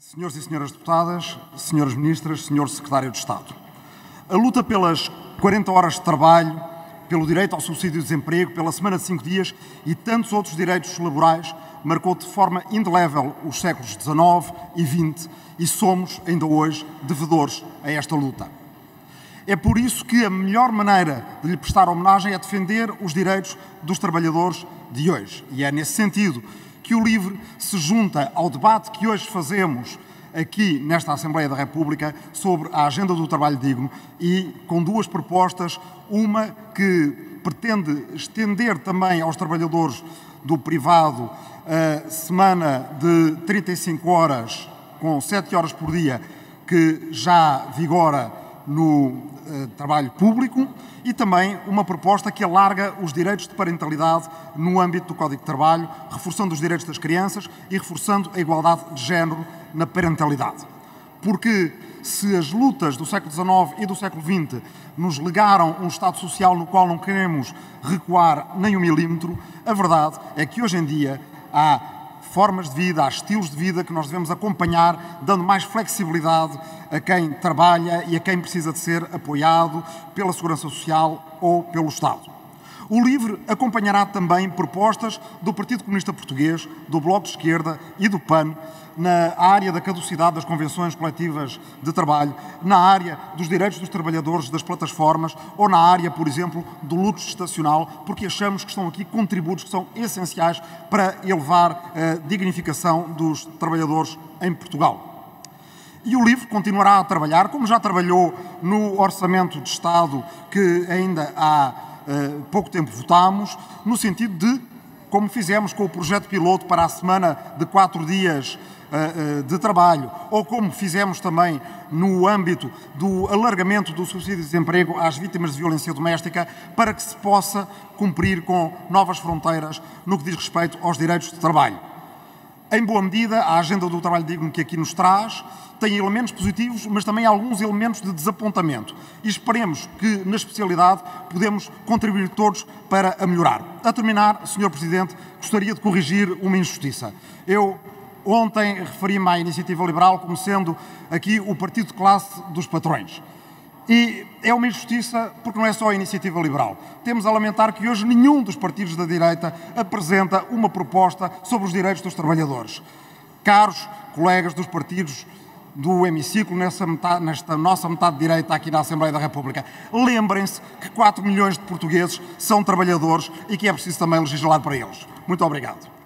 Senhores e senhoras deputadas, senhoras ministras, senhor secretário de Estado. A luta pelas 40 horas de trabalho, pelo direito ao subsídio de desemprego, pela semana de 5 dias e tantos outros direitos laborais marcou de forma indelével os séculos XIX e XX e somos, ainda hoje, devedores a esta luta. É por isso que a melhor maneira de lhe prestar homenagem é defender os direitos dos trabalhadores de hoje. E é nesse sentido que o LIVRE se junta ao debate que hoje fazemos aqui nesta Assembleia da República sobre a agenda do trabalho digno e com duas propostas, uma que pretende estender também aos trabalhadores do privado a semana de 35 horas com 7 horas por dia que já vigora no trabalho público e também uma proposta que alarga os direitos de parentalidade no âmbito do Código de Trabalho, reforçando os direitos das crianças e reforçando a igualdade de género na parentalidade. Porque se as lutas do século XIX e do século XX nos legaram um Estado social no qual não queremos recuar nem um milímetro, a verdade é que hoje em dia há formas de vida, há estilos de vida que nós devemos acompanhar, dando mais flexibilidade a quem trabalha e a quem precisa de ser apoiado pela Segurança Social ou pelo Estado. O LIVRE acompanhará também propostas do Partido Comunista Português, do Bloco de Esquerda e do PAN na área da caducidade das convenções coletivas de trabalho, na área dos direitos dos trabalhadores das plataformas ou na área, por exemplo, do luto gestacional, porque achamos que estão aqui contributos que são essenciais para elevar a dignificação dos trabalhadores em Portugal. E o LIVRE continuará a trabalhar, como já trabalhou no Orçamento de Estado, que ainda há pouco tempo votámos, no sentido de, como fizemos com o projeto piloto para a semana de 4 dias de trabalho, ou como fizemos também no âmbito do alargamento do subsídio de desemprego às vítimas de violência doméstica, para que se possa cumprir com novas fronteiras no que diz respeito aos direitos de trabalho. Em boa medida, a agenda do trabalho digno que aqui nos traz tem elementos positivos, mas também alguns elementos de desapontamento. E esperemos que, na especialidade, podemos contribuir todos para a melhorar. A terminar, Sr. Presidente, gostaria de corrigir uma injustiça. Eu ontem referi-me à Iniciativa Liberal como sendo aqui o partido de classe dos patrões. E é uma injustiça porque não é só a Iniciativa Liberal. Temos a lamentar que hoje nenhum dos partidos da direita apresenta uma proposta sobre os direitos dos trabalhadores. Caros colegas dos partidos do hemiciclo, nesta nossa metade direita aqui na Assembleia da República. Lembrem-se que 4 milhões de portugueses são trabalhadores e que é preciso também legislar para eles. Muito obrigado.